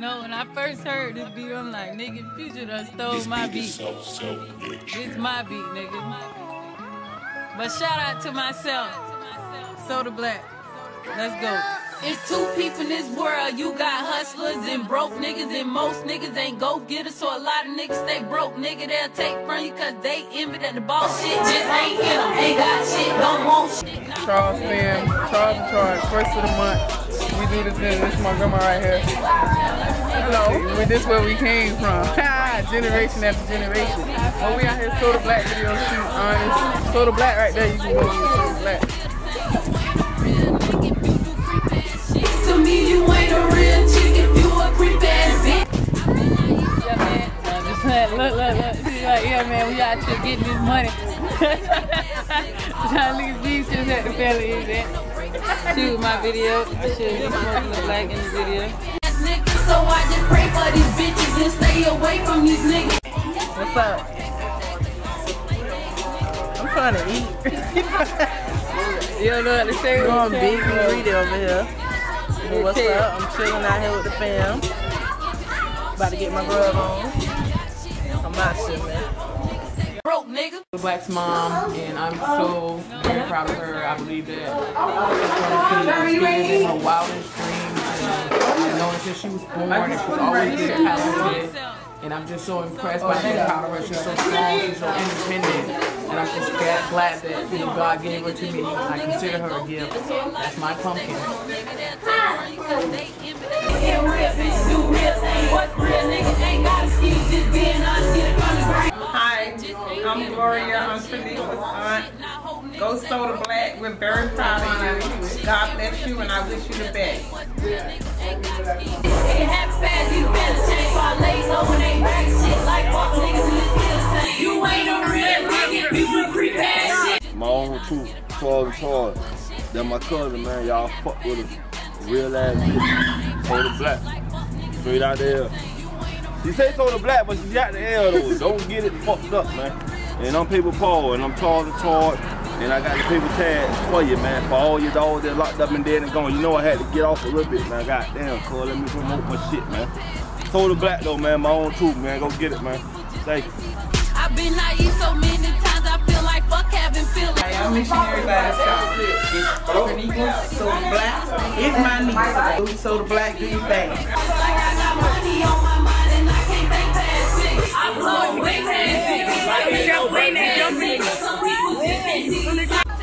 know, when I first heard this beat, I'm like, nigga, Future done stole my beat. It's my beat, nigga. But shout out to myself, Sota Black. Let's go. It's two people in this world, you got hustlers and broke niggas, and most niggas ain't go-getters, so a lot of niggas stay broke, nigga, they'll take from you cause they envy that the boss shit just ain't in them, they got shit, don't want shit. Charles fam, Charles and Charles, first of the month, we do this thing, this is my grandma right here. Hello. This is where we came from, generation after generation. But we out here, Sota Black video shoot, honest. Sota Black right there, you can go to Sota Black. You ain't a real chick if you a creep ass bitch. Yeah, man. Look. She's like, yeah, man, we out here getting this money. Trying to leave these shoes at the belly, man. Shoot my video. I should have been like in the video. So I just pray for these bitches and stay away from these niggas. What's up? I'm trying to eat. Yo, look, the shade going big and greedy over here. What's up? I'm chilling out here with the fam. About to get my grub on. I'm out here, man. Broke nigga. Black's mom, and I'm so very proud of her. I believe that she is in her wildest dream. I know since she was born, and she's always been talented. And I'm just so impressed by being proud of her. She's so strong, she's so independent. And I'm just glad that God gave her to me. I consider her a gift. That's my pumpkin. Hi, I'm Gloria. I'm Shaniqua's aunt. Go Sota Black. We're very proud of you. God bless you, and I wish you the best. You ain't a real nigga. My own truth, Charles is hard. That my cousin, man, y'all fuck with him. Real ass bitch. Sota Black. Straight out the L. She say Sota Black, but she got the L though. Don't get it fucked up, man. And I'm Paper Paul, and I'm Charles is hard. And I got the paper tag for you, man. For all your dogs that locked up and dead and gone. You know I had to get off a little bit, man. Goddamn, cuz let me promote my shit, man. Sota Black though, man. My own truth, man. Go get it, man. Thank you. I've been naive so many times, I feel like fuck having feelings. I'm missionary by the chocolate. Sota Black is my niece. Sota Black, do your thing. Like I got money on my mind and I can't think past it. I'm blowing big ass bitches.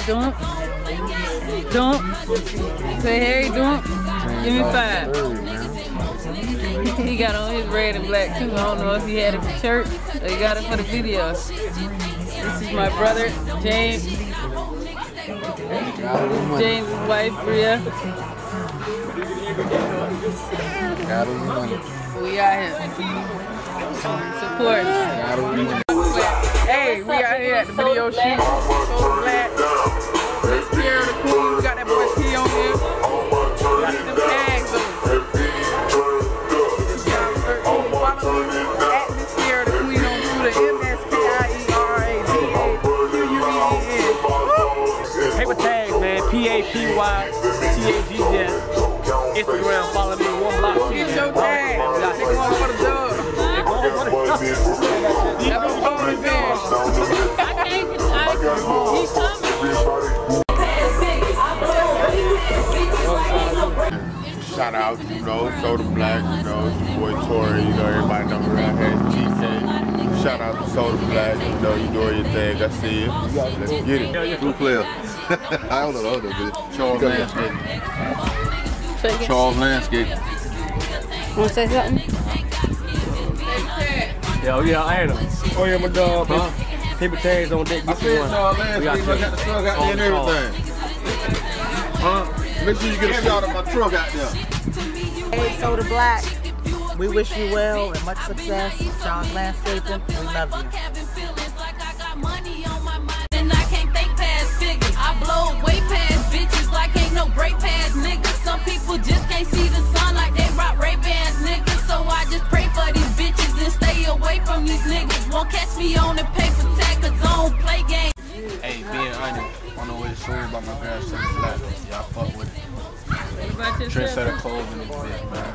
Don't. Say, Harry, don't. Give me $5. He got on his red and black too. I don't know if he had it for church. They got it for the video. This is my brother, James. James' wife, Bria. We out here. Support. Hey, we out here at the video shoot. Sota Black. This Pierre the Queen. We got that boy T on here. Got the tags on. At this Pierre the Queen. Paper tag, man. PAPYTAGS. Instagram, follow me. One block. Get your tag. They're going for the dub. That was going to be. I can't get out. He's coming. Shout out, you know, Sota Black, you know, it's your boy Tori, you know, everybody knows around here. GK. Shout out to Sota Black, you know you doing your thing, I see it. Let's get it. Two players. I don't know the other, but Charles Landscape. Charles Landscape. Want to say something? Yeah, I ain't him. Oh yeah, my dog, huh? Paper tags on deck. I said Charles Landscape, I got the truck out there and everything. Huh? Make sure you get a shot of my truck out there. Hey, Sota Black. We wish you well and much success. Charles Landscape, we love you. I blow way past bitches like ain't no break past niggas. Some people just can't see the sun like they rock rape ass niggas. So I just pray for these bitches and stay away from these niggas. Won't catch me on the paper tag cause I don't play games. Hey, being honest, I don't know what it's true about my girl Sota Black. Y'all fuck with it. Trendsetter clothes in this bitch, man.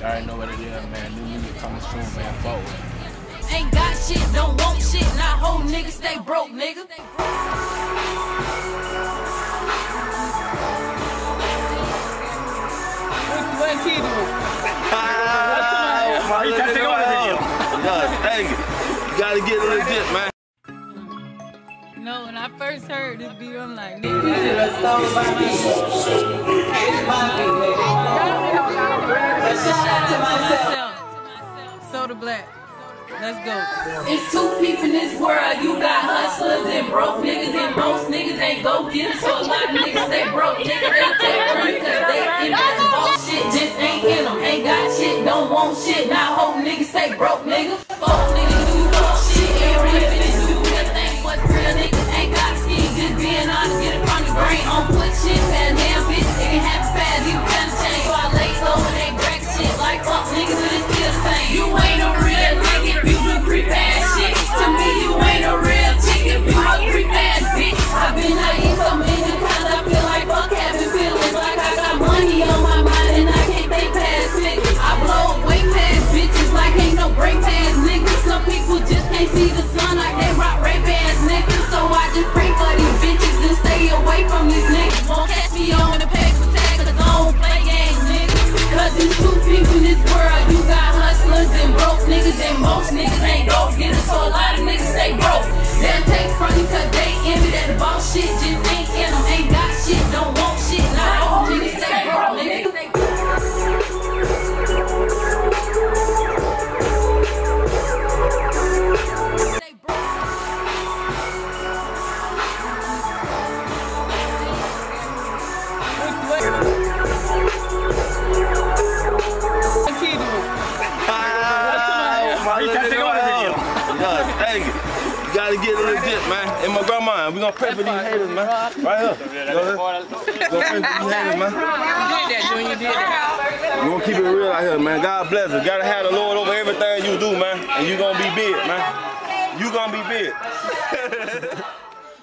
Y'all already know what it is, man. New music coming soon, man. Forward. Ain't got shit, don't want shit. Not whole niggas, stay broke, nigga. What's the thank you. You gotta get legit, man. No, when I first heard this beat, I'm like, nigga, it's Sota Black. Let's go. It's two people in this world. You got hustlers and broke niggas, and most niggas ain't go get it. So a lot of niggas stay broke, niggas. They take money cause they in that bullshit. Just ain't in them. Ain't got shit, don't want shit. Now whole niggas stay broke, nigga. Fuck niggas do fuck shit. Ain't real niggas do real things. What's real niggas ain't got skin. Just being honest, get it from the brain. On put shit, bad damn bitch. It can happen fast. You found a change. So I lay low and they break shit. Like fuck niggas, but it's still the same. You ain't no real nigga. You do creep ass shit. To me, you ain't no real chicken. You a creep ass bitch. I've been out here so many times. I feel like fuck having feelings. Like I got money on my mind and I can't think past it. I blow way past bitches like ain't no break past niggas. Some people just can't see the sun like they rock rape ass niggas. So I just pray for these bitches and stay away from these niggas. Won't catch me on the pack with tag cause I don't play games, niggas. Cause there's two people in this world. You got hustlers and broke niggas, and most niggas ain't broke getters. So a lot of niggas stay broke. They'll take from you cause they envy that the boss shit. Just ain't in them, ain't got shit, don't want shit. Not all niggas stay broke, nigga. Gotta get legit, man. And my grandma, we gonna pray for these haters, man. Right here. We're gonna pray for these haters, man. We're gonna keep it real out here, man. God bless us. Gotta have the Lord over everything you do, man. And you gonna be big, man. You gonna be big.